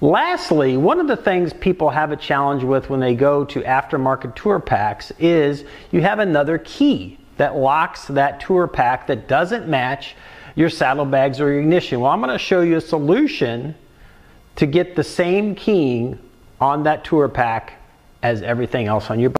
Lastly, one of the things people have a challenge with when they go to aftermarket tour packs is you have another key that locks that tour pack that doesn't match your saddlebags or your ignition. Well, I'm going to show you a solution to get the same keying on that tour pack as everything else on your bike.